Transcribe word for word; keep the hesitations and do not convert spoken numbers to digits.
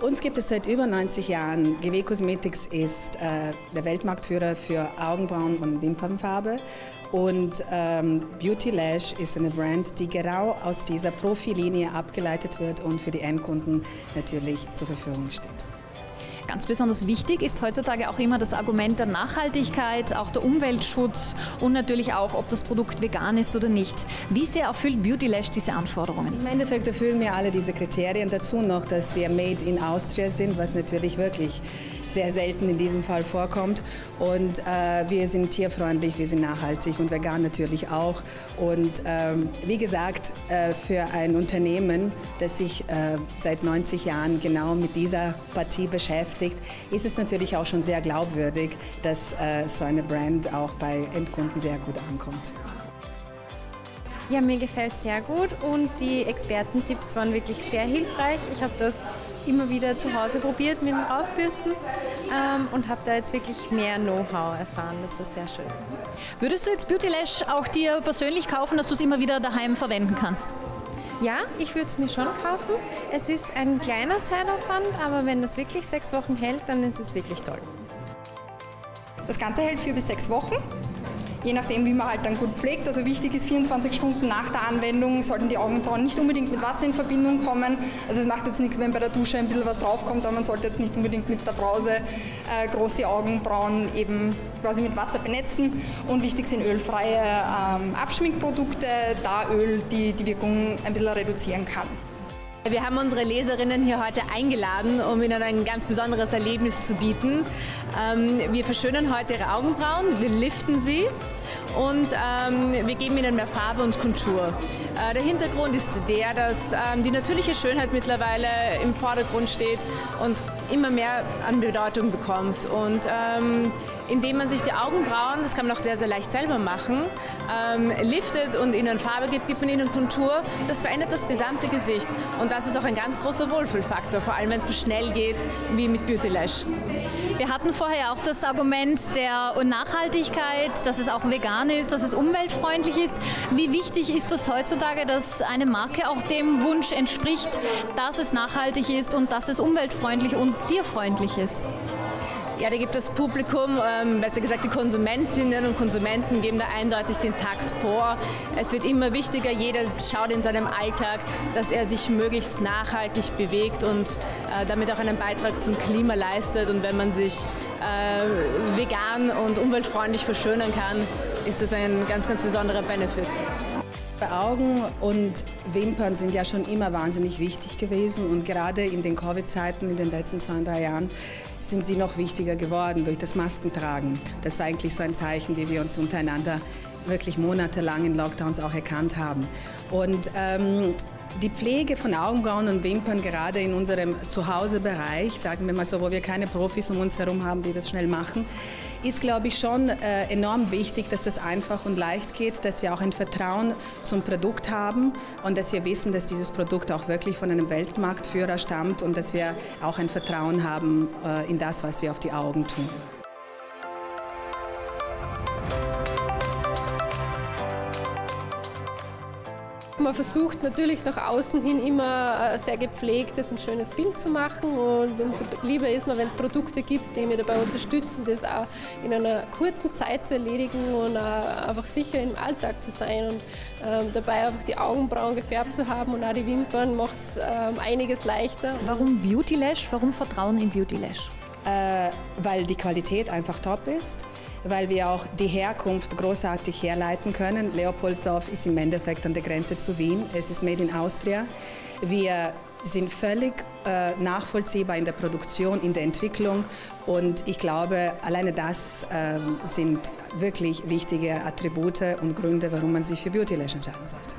Uns gibt es seit über neunzig Jahren. G W Cosmetics ist äh, der Weltmarktführer für Augenbrauen- und Wimpernfarbe. Und ähm, BeautyLash ist eine Brand, die genau aus dieser Profilinie abgeleitet wird und für die Endkunden natürlich zur Verfügung steht. Ganz besonders wichtig ist heutzutage auch immer das Argument der Nachhaltigkeit, auch der Umweltschutz und natürlich auch, ob das Produkt vegan ist oder nicht. Wie sehr erfüllt BeautyLash diese Anforderungen? Im Endeffekt erfüllen wir alle diese Kriterien. Dazu noch, dass wir made in Austria sind, was natürlich wirklich sehr selten in diesem Fall vorkommt. Und äh, wir sind tierfreundlich, wir sind nachhaltig und vegan natürlich auch. Und ähm, wie gesagt, äh, für ein Unternehmen, das sich äh, seit neunzig Jahren genau mit dieser Partie beschäftigt, ist es natürlich auch schon sehr glaubwürdig, dass äh, so eine Brand auch bei Endkunden sehr gut ankommt. Ja, mir gefällt es sehr gut und die Expertentipps waren wirklich sehr hilfreich. Ich habe das immer wieder zu Hause probiert mit dem Raufbürsten ähm, und habe da jetzt wirklich mehr Know-how erfahren. Das war sehr schön. Würdest du jetzt BeautyLash auch dir persönlich kaufen, dass du es immer wieder daheim verwenden kannst? Ja, ich würde es mir schon kaufen. Es ist ein kleiner Zeitaufwand, aber wenn das wirklich sechs Wochen hält, dann ist es wirklich toll. Das Ganze hält vier bis sechs Wochen, je nachdem wie man halt dann gut pflegt. Also wichtig ist, vierundzwanzig Stunden nach der Anwendung sollten die Augenbrauen nicht unbedingt mit Wasser in Verbindung kommen. Also es macht jetzt nichts, wenn bei der Dusche ein bisschen was draufkommt, aber man sollte jetzt nicht unbedingt mit der Brause äh, groß die Augenbrauen eben quasi mit Wasser benetzen. Und wichtig sind ölfreie ähm, Abschminkprodukte, da Öl die, die Wirkung ein bisschen reduzieren kann. Wir haben unsere Leserinnen hier heute eingeladen, um ihnen ein ganz besonderes Erlebnis zu bieten. Ähm, wir verschönern heute ihre Augenbrauen, wir liften sie und ähm, wir geben ihnen mehr Farbe und Kontur. Äh, der Hintergrund ist der, dass ähm, die natürliche Schönheit mittlerweile im Vordergrund steht und immer mehr an Bedeutung bekommt. Und ähm, indem man sich die Augenbrauen, das kann man auch sehr, sehr leicht selber machen, ähm, liftet und ihnen Farbe gibt, gibt man ihnen Kontur, das verändert das gesamte Gesicht. Und das ist auch ein ganz großer Wohlfühlfaktor, vor allem wenn es so schnell geht wie mit BeautyLash. Wir hatten vorher auch das Argument der Nachhaltigkeit, dass es auch vegan ist, dass es umweltfreundlich ist. Wie wichtig ist das heutzutage, dass eine Marke auch dem Wunsch entspricht, dass es nachhaltig ist und dass es umweltfreundlich und tierfreundlich ist? Ja, da gibt das Publikum, ähm, besser gesagt die Konsumentinnen und Konsumenten geben da eindeutig den Takt vor. Es wird immer wichtiger, jeder schaut in seinem Alltag, dass er sich möglichst nachhaltig bewegt und äh, damit auch einen Beitrag zum Klima leistet. Und wenn man sich äh, vegan und umweltfreundlich verschönern kann, ist das ein ganz, ganz besonderer Benefit. Augen und Wimpern sind ja schon immer wahnsinnig wichtig gewesen und gerade in den Covid-Zeiten in den letzten zwei, drei Jahren sind sie noch wichtiger geworden durch das Maskentragen. Das war eigentlich so ein Zeichen, wie wir uns untereinander wirklich monatelang in Lockdowns auch erkannt haben. Und ähm, die Pflege von Augenbrauen und Wimpern, gerade in unserem Zuhausebereich, sagen wir mal so, wo wir keine Profis um uns herum haben, die das schnell machen, ist, glaube ich, schon äh, enorm wichtig, dass das einfach und leicht geht, dass wir auch ein Vertrauen zum Produkt haben und dass wir wissen, dass dieses Produkt auch wirklich von einem Weltmarktführer stammt und dass wir auch ein Vertrauen haben äh, in das, was wir auf die Augen tun. Man versucht natürlich nach außen hin immer ein sehr gepflegtes und schönes Bild zu machen und umso lieber ist man, wenn es Produkte gibt, die mir dabei unterstützen, das auch in einer kurzen Zeit zu erledigen und auch einfach sicher im Alltag zu sein und ähm, dabei einfach die Augenbrauen gefärbt zu haben und auch die Wimpern macht es ähm, einiges leichter. Warum BeautyLash? Warum Vertrauen in BeautyLash? Äh, weil die Qualität einfach top ist, weil wir auch die Herkunft großartig herleiten können. Leopoldsdorf ist im Endeffekt an der Grenze zu Wien, es ist made in Austria. Wir sind völlig äh, nachvollziehbar in der Produktion, in der Entwicklung und ich glaube, alleine das äh, sind wirklich wichtige Attribute und Gründe, warum man sich für BeautyLash entscheiden sollte.